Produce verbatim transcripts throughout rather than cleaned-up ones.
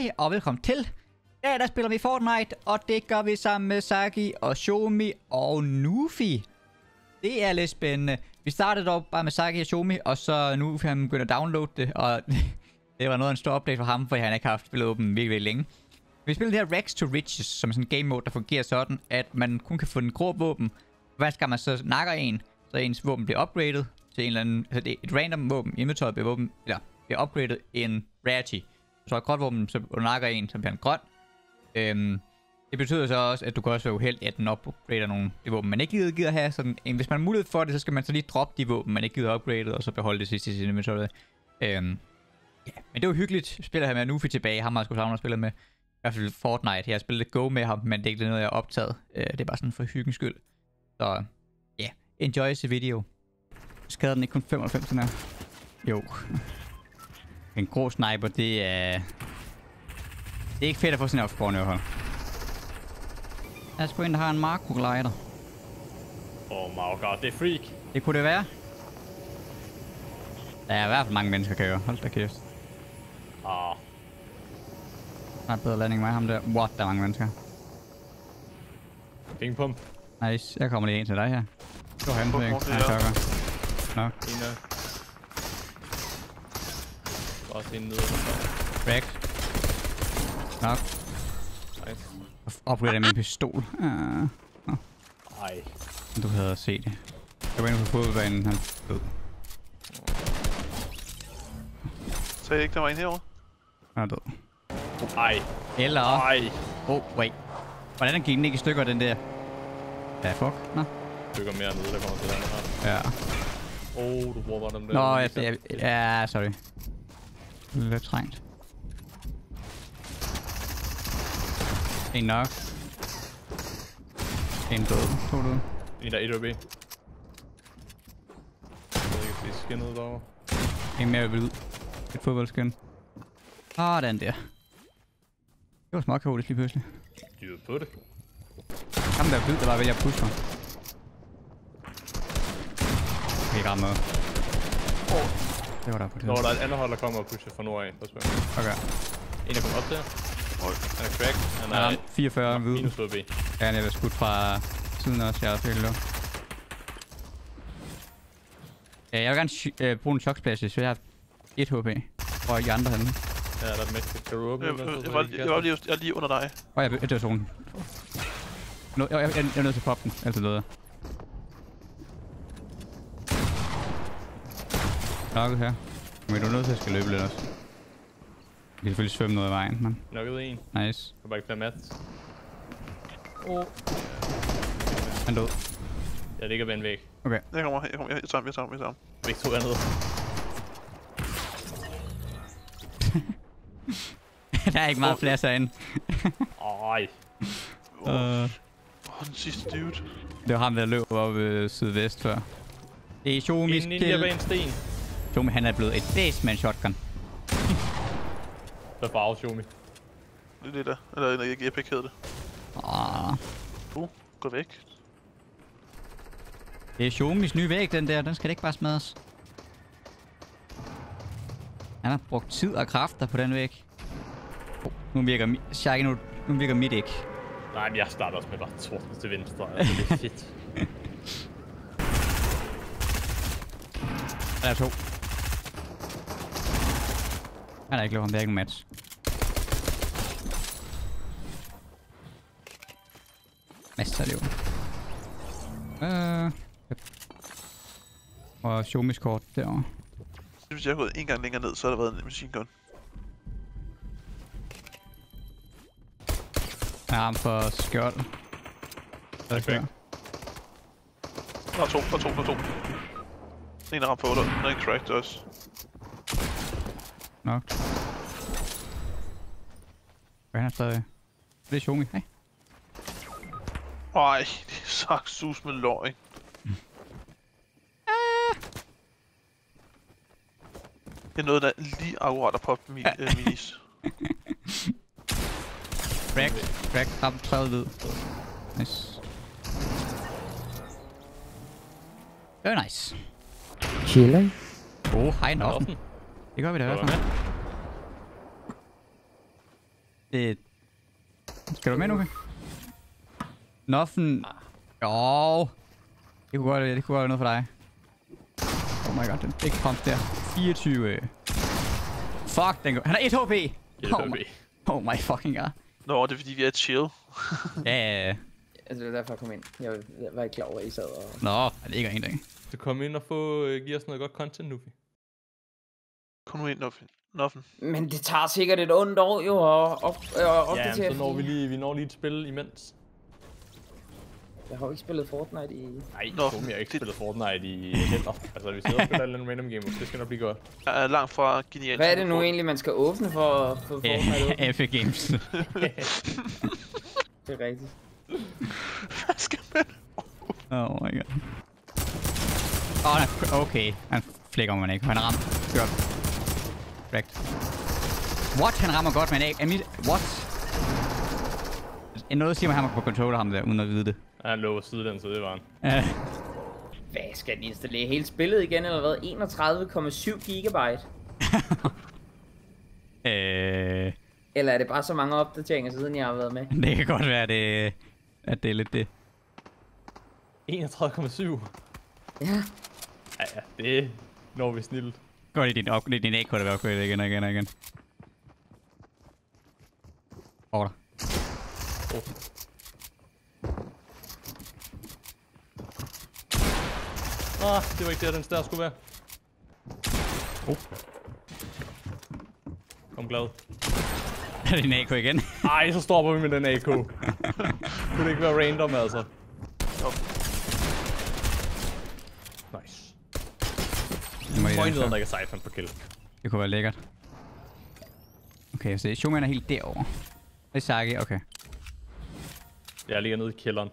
Hej og velkommen til. I dag der spiller vi Fortnite, og det gør vi sammen med Zagi og Shoumi og Noofy. Det er lidt spændende. Vi startede dog bare med Zagi og Shoumi, og så Noofy han begyndte at downloade det, og det var noget af en stor update for ham, for han ikke har haft spillet åben virkelig længe. Vi spiller det her Rex to Riches, som er sådan en game mode, der fungerer sådan, at man kun kan få den grå våben. Hver gang man så nakker en, så ens våben bliver upgraded til en eller anden, altså det er et random våben, inventory bliver våben, eller bliver upgraded en rarity. Så er grønt våben, så du nakker en, som bliver en grøn. Øhm, det betyder så også, at du kan også være uheldig, at den upgrader nogle de våben, man ikke gider, gider have. Sådan, hvis man har mulighed for det, så skal man så lige droppe de våben, man ikke gider upgradet, og så beholde det sidste i sin inventory. Øhm, ja. Men det var hyggeligt. Spiller her med Noofy tilbage. Ham har jeg sgu savnet at spille med. I hvert fald Fortnite. Jeg har spillet lidt Go med ham, men det er ikke noget, jeg har optaget. Øh, det er bare sådan for hyggens skyld. Så ja, yeah. Enjoy this video. Skader den ikke kun femoghalvfems her? Jo. En grå sniper, det er... Det er ikke fedt at få sådan en opspåren i hvert fald. Der er sgu en, der har en makroglider. Oh my god, det er freak. Det kunne det være. Der er i hvert fald mange mennesker, kan høre. Hold da kæft. Åh. Oh. Der er en bedre landing end mig, ham der. What, der er mange mennesker. Ping pump. Nice, jeg kommer lige en til dig her. Du har hemmet, ikke? Nej, jeg nok. Crack. Nok. Nice. Opgrader min pistol. Nej. Uh, uh. Du havde set det. Jeg var inde på fodbanen. Han død. Så er det ikke, der var en herovre? Han er død. Ej. Eller... Ej. Oh, wait. Hvordan gik den ikke i stykker, den der? Ja, fuck. Nå. Stykker mere nede, der kommer til den her. Ja. Oh, du bruger bare dem der. Nå, jeg... jeg, jeg ja, sorry. Lidt trængt. En nok. En død. To døde. En der er et O B. Jeg ved ikke, hvis det er skinnet derovre. En mere vil ud. Et fodboldskin. Ah, den der. Det var småkaotisk lige pludselig. Dyret på det. Ham der er hvid, der var ved at pusse mig. Okay, ikke ramme noget. Oh. Det var der på det. Nå, der er et andet hold, der kommer og pusher fra nord af. Okay. En der kommer op til her. Han er crack. Han er ja, fireogfyrre. Han er minus B. Ja, han er skudt fra siden også. Jeg har fik lov. Ja, jeg vil gerne øh, bruge en choksplads, så jeg har et H P. Og de andre henne. Ja, der er mæstigt. Kan du åbne? Jeg, jeg, jeg, var, jeg, var lige, jeg var lige under dig. Åh, jeg er død zonen. Jeg er nødt til at poppe den. Altid lød jeg. Nokket her. Men du er nødt til at skal løbe lidt også. Vi kan selvfølgelig svømme noget af vejen, mand. Nokket en. Nice. Jeg kan bare ikke flere mats. Åh. Han død. Jeg ligger ved en væg. Okay. Jeg kommer, jeg kommer, jeg tager ham, jeg tager ham, jeg tager ham. Væg to er nede. Der er ikke meget flash herinde. Ej. Åh, den sidste dude. Det var ham, der løb op øh, sydvest før. Det er Shoumi skill. Inden jeg var en sten. Shoumi, han er blevet et days med en shotgun. Der er bare af Shoumi. Det er det der. Eller ikke epic hedder det. Åh. Uh, gå væk. Det er Shoumis nye væg, den der. Den skal ikke bare smadres. Han har brugt tid og kræfter på den væg. Oh, nu virker mi... Shaki, nu, nu virker mit ikke. Nej, men jeg starter også med bare torden til venstre. Altså, det er fedt. Der er to. Han er ikke løbet ham, det er ikke en match. Masser af liv. Øh, yep. Og Shoumis kort derovre. Hvis jeg har gået en gang længere ned, så har der været en machine gun. Jeg har ham for skjold. Der er okay. Der er to, der er to, der er to. En er ramt for otte, den er ikke cracked også. Nok. Hvad er stadig? Det er Shoumi, hej. Ej, det er sagt sus med løgn. Mm. Ah. Det er noget, der lige akkurat har poppet min uh, minis. Crack, crack, ramt tredive hvid. Nice. Very nice. Chiller. Åh, oh, hej, en offen. Det gør vi da i hvert fald. Det... Skal du med, Noofy? Noffen... Jo... Det kunne godt være, det kunne godt være noget for dig. Oh my god, den ikke kom der. fireogtyve... Fuck, den går... Han har et H P! et H P. Oh my, oh my fucking god. Nå, det er fordi, vi er chill. Ja, altså, det var derfor, jeg kom ind. Jeg var ikke klar over, at I sad og... Nå, det er ikke engang. Du kom ind og få, uh, giver os noget godt content, Noofy. Kom nu ind, Noofy. Noffen. Men det tager sikkert et ondt år, jo, og op, øh, opdatere. Ja, så når vi lige, vi når lige et spil imens. Jeg har jo ikke spillet Fortnite i... Nej, Noffen, jeg har ikke det... spillet Fortnite i heller. Altså, vi sidder og spiller en random game, det skal nok blive godt. Jeg er langt fra genialt. Hvad er det nu egentlig, man skal åbne for, for Fortnite? F Games. Det er rigtigt. Hvad skal man åbne? Oh my god. Åh, oh, okay. Han flækker man ikke. Han rammer. Godt. Correct. What? Han rammer godt, men ikke... What? Noget siger mig, at han må controller ham der, uden at vide det. Ja, han lå siden den, så det var han. Ja. Hvad? Skal den installere hele spillet igen, eller hvad? enogtredive komma syv gigabyte? øh... Eller er det bare så mange opdateringer, siden jeg har været med? Det kan godt være, at det, at det er lidt det. enogtredive komma syv? Ja. Ja, ja, det når vi snilt. Går det i din, op, det din A K, der vil opgøre det igen og igen og igen. Over dig. Oh. Ah, det var ikke der, den større skulle være. Oh. Kom glad. Er det din A K igen? Ej, så stopper vi med den A K. Kunne det ikke være random, altså? Oh. Nice. Pointet under ikke siphon på kill. Det kunne være lækkert. Okay, så Shoumi er helt derovre. Det er Zagi, okay. Jeg ligger nede i kælderen.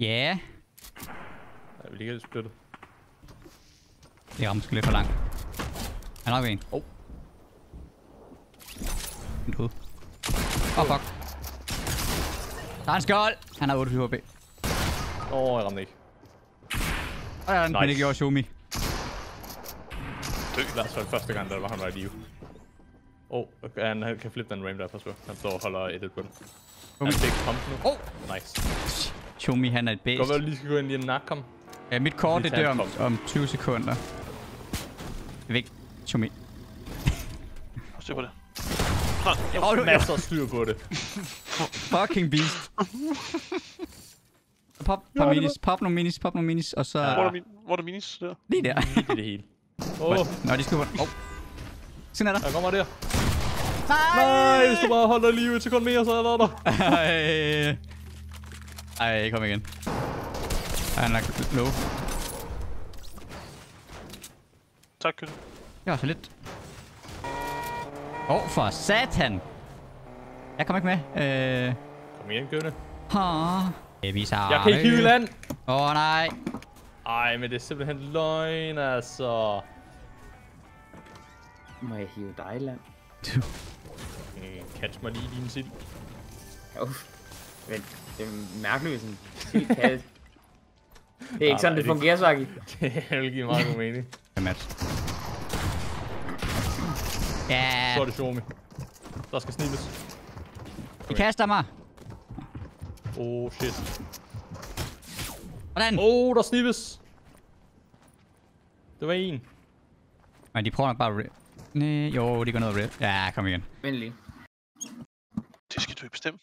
Ja. Yeah. Jeg vil lige splitte. Det rammer sgu lidt for langt. Han har nok en. Oh. En død. Åh, oh, fuck. Der er en skjold! Han har otteogtyve H P. Åh, oh, jeg rammer ikke. Og der er den, nice. Men det gjorde Shoumi. Det var første gang, der var han var i live. Åh, han kan flippe den ram der, forsvær. Han står og holder et på den. Han fik kommet nu. Oh. Nice. Shoumi, han er et bæst. Godt, at du lige skal gå ind i en nak, kom. Ja, mit kort det dør om, om tyve sekunder. Det er væk, Shoumi. Styr på det. Jeg har masser af styr på det. Fucking beast. Pop, pop minis, pop nogle minis, pop nogle minis, og så... Hvor er min, hvor er minis der? Lige der. Lige det hele. Åh! Nå, de skal på den. Åh! Sådan er der! Jeg kommer der! Nej! Nej, hvis du bare holder liv et sekund mere, så havde jeg været der! Ej! Ej, kom igen. Ej, han er low. Tak, Kølle. Det var så lidt. Åh, for satan! Jeg kom ikke med. Øh... Kom igen, Kølle. Åh! Jeg kan ikke hive land! Åh, nej! Ej, men det er simpelthen løgn, altså. Må jeg hive dig, land? Du. Catch mig lige i din sild. Uff. Men det er mærkeligt, sådan sild kaldt. Det er ikke sådan, det fungerer, Zagi. Det vil give meget god mening. Ja, match. Ja. Så er det Shoumi. Der skal snilles. De kaster mig. Oh, shit. Åh, oh, der snippes! Det var en. Men de prøver nok bare at rip. Næh, jo, de går ned og rip. Ja, kom igen. Vend lige. Det skal du ikke bestemme.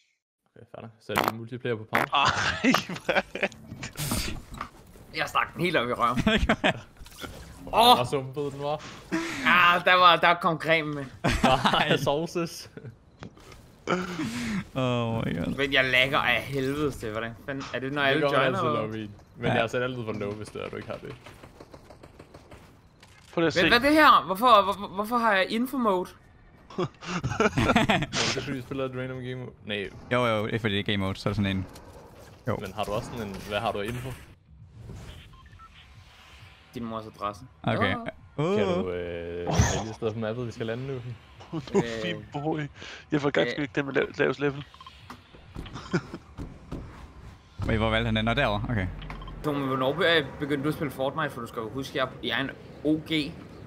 Okay, færdig. Så er det multiplayer på pound. Ej, hvad er det? Jeg stak den helt op i røven. Åh! Hvor sumpede den var. Ah, der var, der kom cremen med. Nej, sauces. Oh my god. Men jeg lagger af helvedes til, hvordan fanden er det, når jeg alle joiner? Altid men ja. Jeg har sat altid for low, hvis det er, du ikke har det. Prøv at se. Men hvad er det her? Hvorfor, hvor, hvorfor har jeg info mode? Nå, det er fordi, vi spiller et random game mode. Nej. Jo jo, det er fordi det er game mode, så er det sådan en. Jo. Men har du også sådan en, hvad har du af info? Din mors adresse. Okay. Oh. Oh. Kan du øh, vælge stedet på mappet, vi skal lande nu? Noofy boy. Jeg får ganske ikke den med lav lavest level. Wait, hvor valgte han den? Nå, derovre? Okay. Tomme, hvornår begyndte du at spille Fortnite? For du skal jo huske, at jeg er en O G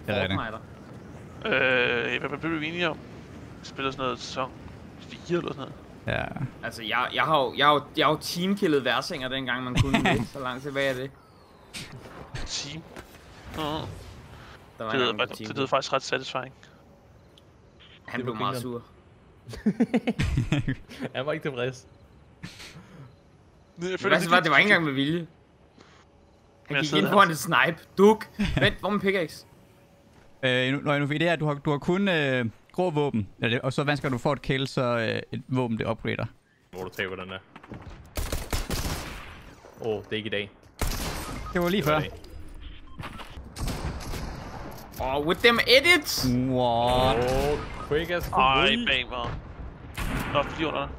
Fortniter. Øh, hvad blev vi enige om? Vi spiller sådan noget sæson fire eller sådan. Ja. Altså, jeg, jeg har jo, jeg har, jeg har teamkillet Vercinger, dengang man kunne det. Så langt tilbage er det. Team? Mm. Der var det, lyder, team. Det lyder faktisk ret satisfying. Han det blev meget sur. Han var ikke tilfreds. Det, det, det var ikke engang med vilje. Han jeg gik ind foran et snipe. Duk! Vent, hvor med pickaxe? Øh, nu, når nu ved det er, at du har, du har kun øh, grå våben, ja, det, og så vansker du får et kill, så øh, et våben det upgrader. Hvor du taber den der. Åh, oh, det er ikke i dag. Det var lige det var før. Åh, oh, with them edits! What? Oh, quick as quick. Ej, bag mig. Nå, fly under dig.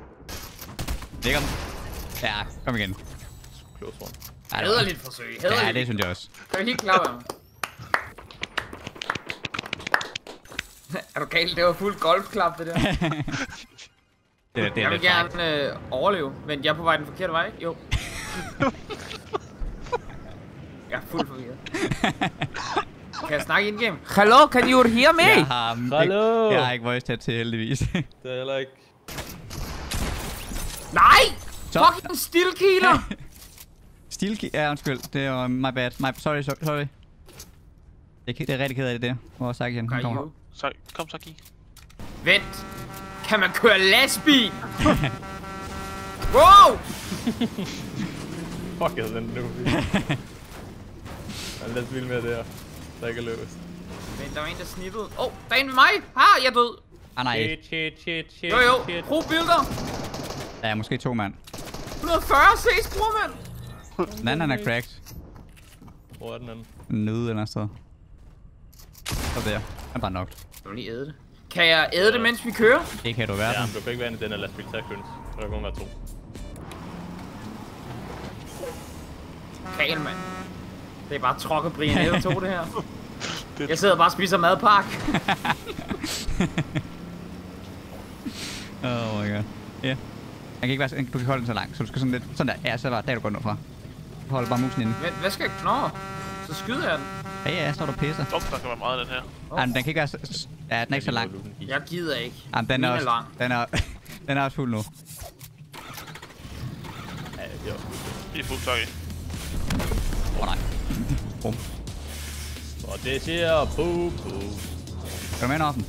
Lækker den. Ja, kom igen. Close one. Hæderligt forsøg, hæderligt. Ja, det synes jeg også. Kan vi helt klare mig? Er du galt? Det var fuld golfklap, det der. det er, det er jeg vil gerne øh, overleve, men jeg er på vej den forkerte vej, ikke? Jo. Jeg er fuldt forvirret. Kan jeg snakke in-game? Hello, can you hear me? Jeg har, Hello. Ikke, jeg har ikke voice chat til, heldigvis. Det er heller ikke. Nej! Stop. Fucking stilkiller! stilkiller? Ja, undskyld. Det er uh, my bad. My, sorry, sorry. sorry. Det, det er rigtig ked af det der. Hvor er Zagi igen? Han kommer. Så, kom, Zagi. Vent! Kan man køre lastbil? Wow! Fuck, jeg den nu. Jeg er lidt vild med det her. Der ikke er løbet. Vent, der var en, der snippede. Åh, oh, der er en med mig! Ah, jeg død! Ah, nej. Shit, shit, shit, shit, jo, jo. Pro builder! Der er måske to, mand. et hundrede og fyrre ses, bror, mand! Den anden er cracked. Hvor er den anden? Nede eller sted. Så der. Han bare nok. Kan lige æde det? Kan jeg æde det, mens vi kører? Det kan du være. Ja, men du kan ikke være inde i den her lastbil, så jeg kønnes. Der kan kun være to. Kæl, mand. Det er bare trokke Brian Hed to, det her. Jeg sidder bare og spiser madpakke. Oh my god. Ja. Yeah. Jeg kan ikke være, du kan holde den så langt, så du skal sådan lidt... Sådan der. Ja, så var der, du går ned fra. Hold bare musen inde. Hvad, hvad skal jeg knurre? Så skyder jeg den. Ja, ja, så er du pisser. Stop, der kan være meget af den her. Oh. Jamen, den kan ikke være så... Ja, den er ikke så lang. Jeg gider ikke. Jamen, den er også... Den er, den er også fuld nu. Ja, det er også fuld. Det er fuld, Zagi. Åh, oh, nej. Bum. Og det siger... Boom, boom. Skal du med en offen?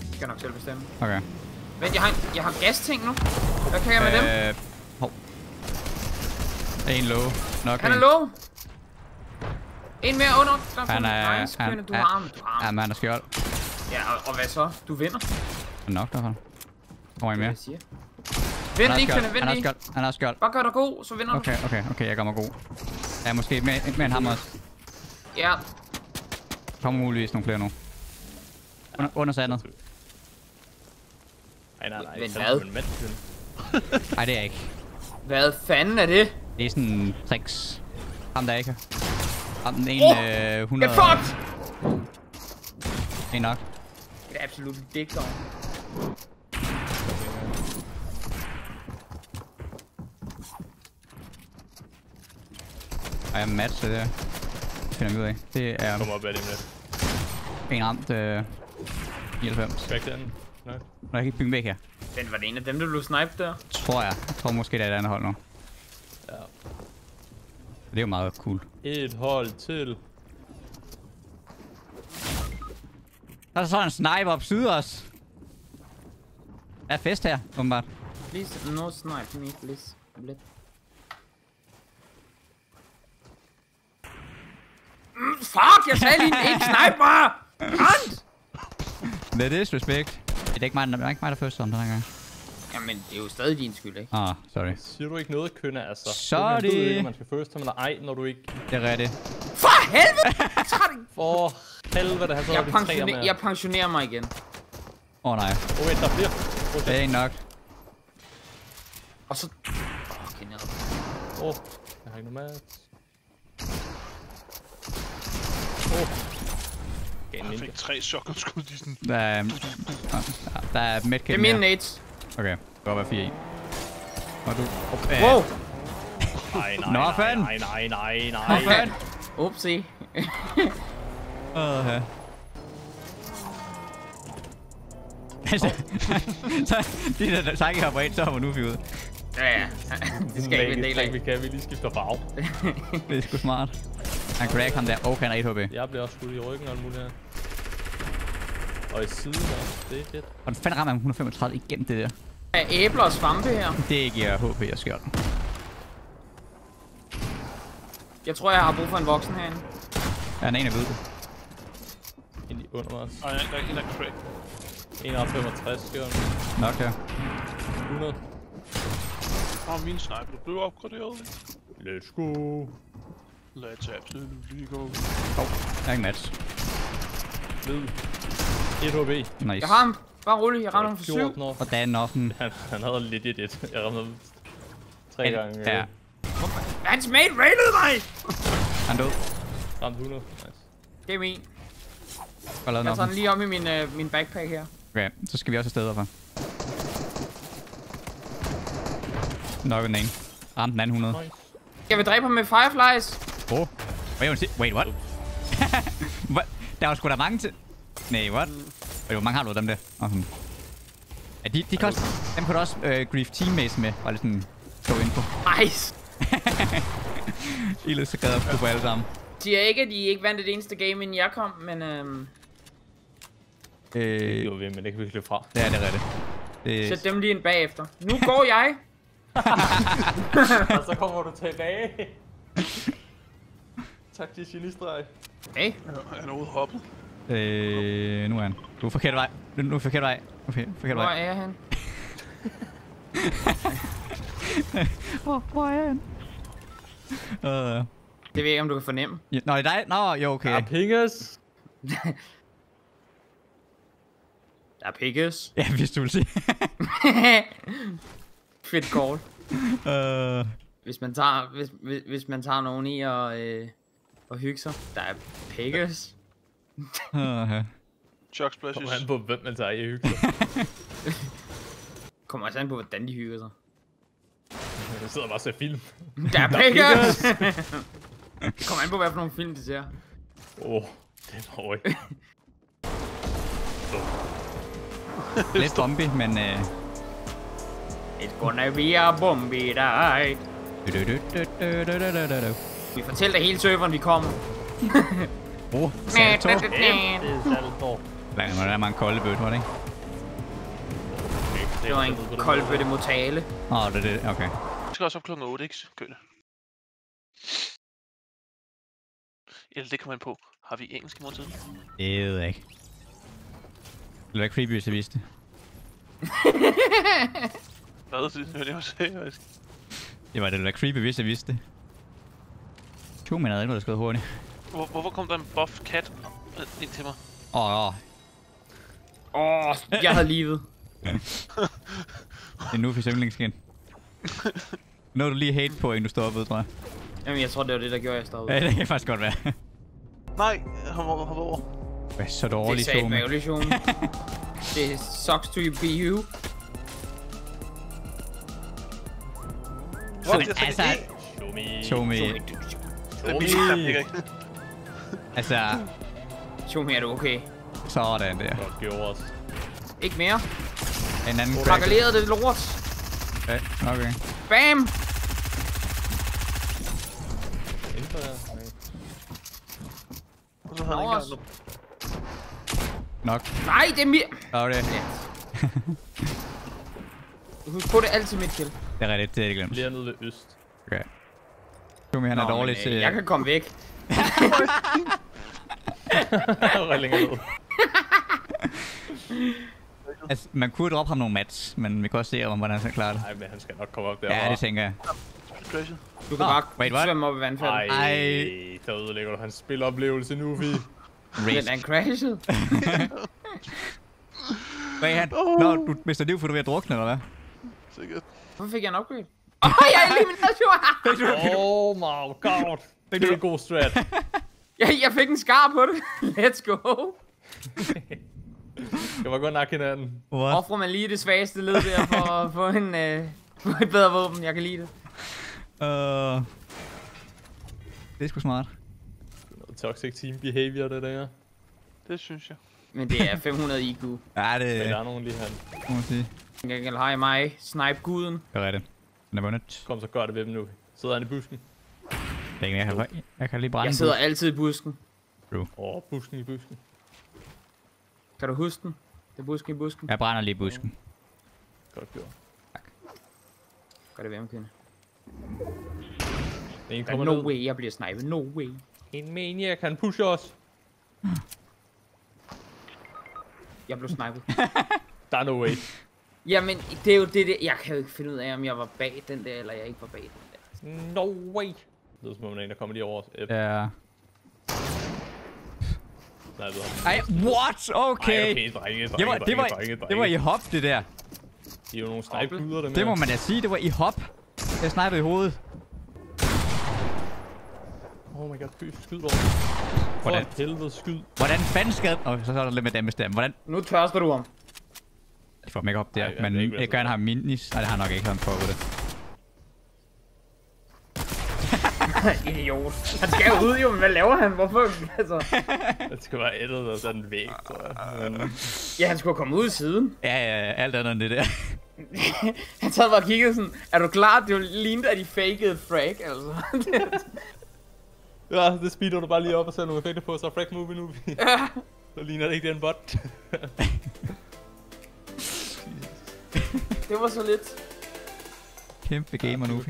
Det skal nok selv bestemme. Okay. Vent, jeg har, jeg har gasting nu. Hvad kan jeg med øh... dem? Hov. Der er en low. Nok han er en. low. En mere under. Der han er... Nice, han, du har ham. Jamen, han er skjold. Ja, og, og hvad så? Du vinder. Han er nok derfra. Kommer I mere? Vend lige, Kønne, vend lige. Han er skjold. Bare gør dig god, så vinder okay, du. Okay, okay, okay, jeg gør mig god. Ja, måske mere, mere end ham også. Ja. Der kommer muligvis nogle flere nu. Under, under sandet. Ej, nej, nej. Vent, hvad? Ej, det er ikke. Hvad fanden er det? Det er sådan tricks. Ham der ikke. Ham den ene oh, øh, hundrede... Get fucked! Det er nok. Det er absolut digter. Ej, jeg matcher det der. Det finder jeg ud af. Det er... Kom op af det med. En ramt øh... nioghalvfems. Skræk den. Nej. Nå, jeg kan ikke bygge væk her. Den var det en af dem, der blev snipet der? Tror jeg. Jeg tror måske, det er et andet hold nu. Ja. Det er jo meget cool. Et hold til. Der er sådan en sniper op syd os. Der er fest her, åbenbart. Please, no snipe me, please. Blit. Mm, fuck, jeg sagde lige ikke snipe mig! Rand! Med disrespect. Det er ikke mig, der, der først om den her gang. Jamen, det er jo stadig din skyld, ikke? Ah, sorry. Siger du ikke noget, Kønne, altså? Sorry! Du ved ikke, om man skal først ham eller ej, når du ikke... Det er rigtigt. For helvede! For helvede, han så jeg pensioner, med. Jeg pensionerer mig igen. Åh oh, nej. Åh, oh, vent, der bliver... Okay. Det er ikke nok. Og så... Åh, okay, ned. Åh, oh, jeg har ikke noget mad. Åh. Oh. Jeg fik tre shotgunskud i sådan... Der er... Der er medkæmmer. Det er mine nades. Okay, det kan godt være fire i. Og du... Okay. Wow! Nej, nej, nej, nej, nej, nej, nej. Nå fanden! Upsi. Åh, her. Altså, så det der Zagi hopper ind, så hopper Noofy ud. Ja, ja. Det skal ikke en del af. Vi kan, vi lige skifter farve. Det er sgu smart. Han crack ham der. Okay, han er et H P. Jeg bliver også skudt i ryggen og alt muligt her. Og i siden der. Det er fedt. Hvordan fanden rammer han et hundrede femogtredive igennem det der? Er æbler og svampe her? Det giver H P, jeg skjort. Jeg tror, jeg har brug for en voksen herinde. Ja, han er en af hvide. En lige under mig. Nej, der er en af crack. en hundrede femogtres skjort. Nok her. hundrede. Og min sniper blev opgraderet. Let's go. Let's absolutely go. Hov, jeg er ikke match. Ved. et H B. Nice. Jeg har ham. Bare rolig, jeg rammer ham for syv. Hvordan noffen? Han, han havde lidt et et. Jeg rammer ham tre en, gange. Ja. Hans mate raidede mig! Han død. Ramte hundrede. Nice. Game en. Jeg tager den lige om i min, øh, min backpack her. Okay, så skal vi også afsted derfra. Nok en en. Ramte den anden hundrede. Nice. Jeg vil dræbe ham med fireflies. Oh. Wait, wait what? What? Der var sgu da mange til. Nej, what? Hvor mange har du af dem der? Awesome. Ja, de, de koster, dem kunne du også øh, grief teammates med, og lidt sådan show info. Nice! I er lidt så glade på alle sammen. De er ikke, at de ikke vandt det eneste game, inden jeg kom, men øhm... Øh... Jo, men det kan vi ikke løbe fra. Ja, det er rigtigt. Det... Sæt dem lige ind bagefter. Nu går jeg! Og så kommer du tilbage. Tak til genistreg. Hey. Han er ude hoppet. Øh, nu er han. Du er forkert vej. Nu er forkert vej. Okay, forkert vej. Hvor er han? hvor, hvor er han? Uh. Det ved jeg ikke, om du kan fornemme. Ja, nå, det er dig? Nå, jo, okay. Der er pinges. Der er pinges. Ja, hvis du vil sige. Fedt call. Uh. Hvis man tager, hvis, hvis, hvis man tager nogen i og, øh, og hygge sig. Der er pinges. Chuck splashes. Kommer an på, hvem man tager i at hygge sig. Kommer også an på, hvordan de hygger sig. Jeg sidder bare og ser film. Der er pickers! Kommer an på, hvad for nogle film de ser. Åh, oh, det var røg. Lidt zombie, men uh... it's gonna be a bombie night. Vi fortæller hele serveren, vi kommer. Oh, Saltor. Det er Saltor. Der er mange koldebøtte, var det ikke? Det var en koldebøtte motale. Åh, oh, det er det, okay. Vi skal også op klokken otte, ikke? Gør det. Eller det kommer ind på. Har vi engelsk i morgentiden? Det ved jeg ikke. Det ville være creepy, hvis jeg vidste. Hvad er det, jeg var seriøst? Det var det, ville være creepy, hvis jeg vidste. Shoumi havde endnu, der skød hurtigt. Hvor, hvorfor kom der en buff kat ind til mig? Åh, oh, åh, oh, jeg havde livet. En Noofy sømlingsskin. Nå, du lige hate på, inden du stoppede, tror jeg. Jamen, jeg tror, det var det, der gjorde, jeg stoppede. Ja, det kan faktisk godt være. Nej, hop over, hop over. Hvad så dårlig, Shoumi? Det er satmavlig, Shoumi. Det sucks to be you. What? Altså... Shoumi. Shoumi. Shoumi. Altså... Shoumi, er du okay? Sådan der. Godt gjort os. Ikke mere. En anden crack. Rakalerede det lort. Okay, okay. Bam! Nok. Nej, det er mit! Okay. Husk på, det er altid mit kill. Det er rigtigt, det er det glemt. Lige nede ved øst. Okay. Shoumi, han er dårlig til... Jeg kan komme væk. Altså, man kunne droppe ham nogle mats, men vi kan også se, om, hvordan han skal klare det. Nej, men han skal nok komme op der. Ja, det tænker jeg. Du kan bare svømme op i vandfaldet. Ej, der ødelægger du hans spiloplevelse nu, Noofy. Men han crashede. Hvad er han? Nå, du mister liv, for du er ved at drukne, eller hvad? Sikkert. Hvorfor fik jeg en upgrade? Åh, jeg er elimination! Oh my god. Det er en god strat. Jeg fik en skar på det. Let's go. Jeg var godt nok hinanden. Offrer man lige det svageste led der for at få en, øh, et bedre våben. Jeg kan lide det. Uh, det er sgu smart. Noget toxic team behavior, det der. Det synes jeg. Men det er fem hundrede I Q. Ja, det... Men der er nogen lige her. Må man sige. Jeg kan gælde hej mig. Snipe guden. Det er rigtigt. Den er vundet. Kom så gør det ved dem nu. Sidder han i busken? Jeg kan, jeg kan, jeg kan lige brænde. Jeg sidder busken. Altid i busken. Åh, oh, busken i busken. Kan du huske den? Det er busken i busken. Jeg brænder lige busken. Godt gjort. Tak. Gør det ved dem, kende. No ned. Way, jeg bliver snipet. No way. En maniac, han pusher os. Jeg blev snipet. Der er no way. Jamen, det er jo det der. Jeg kan jo ikke finde ud af, om jeg var bag den der, eller jeg ikke var bag den der. No way. Det lyder som om en, der kommer lige over os. Ja. Nej, ej, what? Okay. Ej, okay, drenge, drenge, det var, drenge, det var, drenge, drenge. Det var i hop, det der. Det er jo nogle snipe-guder, dem. Det må man da sige, det var i hop. Jeg snipede i hovedet. Oh my god, fy, skyd over. Hvordan? For helvede, skyd. Hvordan fanden skad... Åh, oh, så er der lidt med damage der. Hvordan... Nu tørster du om. Jeg får mig op der, ej, men ikke gør han har minis. Nej, det har nok ikke han på det. Idiot. Han skal jo ud jo, men hvad laver han? Hvorfor? Altså... Han skulle bare ættet og sådan væk, tror jeg. Men... Ja, han skulle komme ud i siden. Ja, ja, ja. Alt andet end det der. Han sad bare og kiggede sådan, er du klar? Det lignede, at de fakede frag, altså. Ja, det speeder du bare lige op og sætter nogle effekter på, så frag movie nu. Ja. Så ligner det ikke den bot. Det var så lidt. Kæmpe gamer nu.